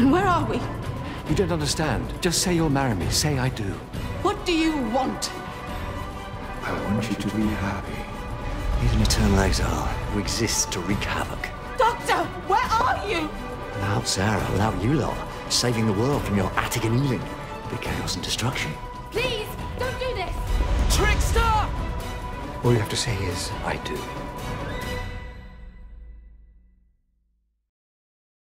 happened? Where are we? You don't understand. Just say you'll marry me. Say I do. What do you want? I want you to be happy. He's an eternal exile who exists to wreak havoc. Doctor, where are you? Without Sarah, without you lot, saving the world from your attic and Ealing. The chaos and destruction. Please, don't do this! Trickster! All you have to say is, I do.